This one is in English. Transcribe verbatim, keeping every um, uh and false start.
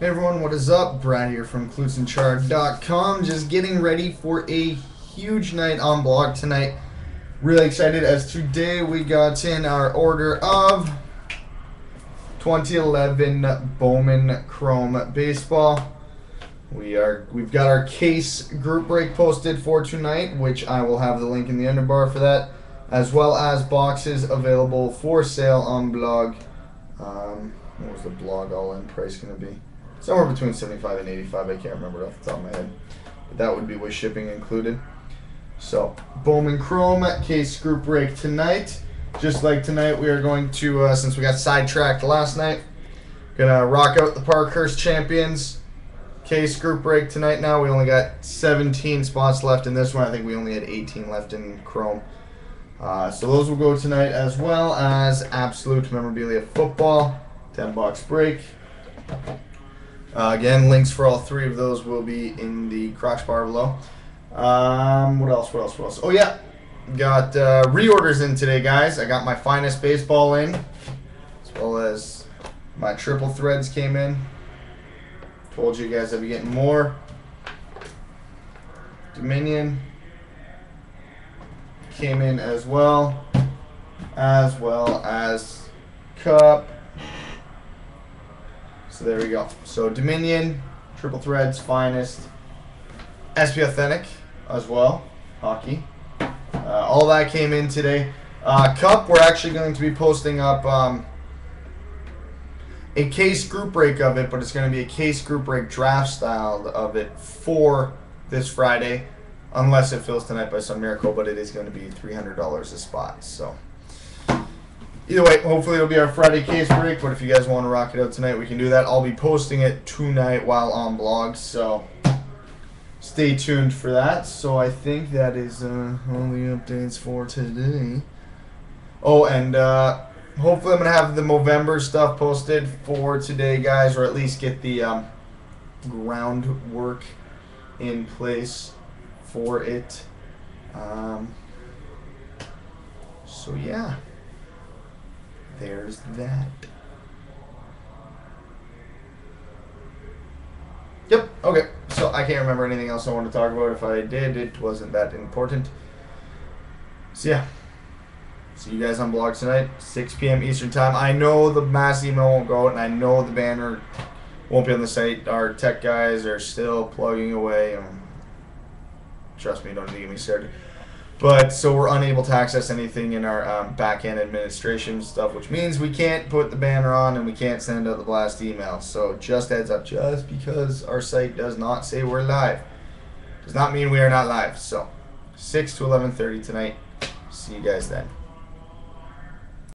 Hey everyone, what is up? Brad here from Clouts n Chara dot com. Just getting ready for a huge night on blog tonight. Really excited as today we got in our order of twenty eleven Bowman Chrome baseball. We are we've got our case group break posted for tonight, which I will have the link in the underbar for that, as well as boxes available for sale on blog. Um, what was the blog all-in price going to be? Somewhere between seventy-five and eighty-five. I can't remember off the top of my head. But that would be with shipping included. So, Bowman Chrome case group break tonight. Just like tonight, we are going to, uh, since we got sidetracked last night, gonna rock out the Parkhurst Champions case group break tonight. Now we only got seventeen spots left in this one. I think we only had eighteen left in Chrome. Uh, so those will go tonight, as well as Absolute Memorabilia Football, ten box break. Uh, again, links for all three of those will be in the crotch bar below. Um, what else, what else, what else? Oh yeah, got uh, reorders in today, guys. I got my Finest baseball in, as well as my Triple Threads came in. Told you guys I'd be getting more. Dominion came in as well, as well as Cup. So there we go. So Dominion, Triple Threads, Finest, S P Authentic as well, hockey. Uh, all that came in today. Uh, Cup, we're actually going to be posting up um, a case group break of it, but it's going to be a case group break draft style of it for this Friday, unless it fills tonight by some miracle, but it is going to be three hundred dollars a spot. So either way, hopefully it'll be our Friday case break, but if you guys want to rock it out tonight, we can do that. I'll be posting it tonight while on blog, so stay tuned for that. So I think that is uh, all the updates for today. Oh, and uh, hopefully I'm going to have the Movember stuff posted for today, guys, or at least get the um, groundwork in place for it. Um, so yeah. There's that. Yep, okay. So I can't remember anything else I want to talk about. If I did, it wasn't that important. So yeah. See you guys on blog tonight, six P M Eastern time. I know the mass email won't go out, and I know the banner won't be on the site. Our tech guys are still plugging away. And trust me, don't need to get me started. But so we're unable to access anything in our um, back-end administration stuff, which means we can't put the banner on and we can't send out the blast email. So just heads up, just because our site does not say we're live, does not mean we are not live. So six to eleven thirty tonight. See you guys then.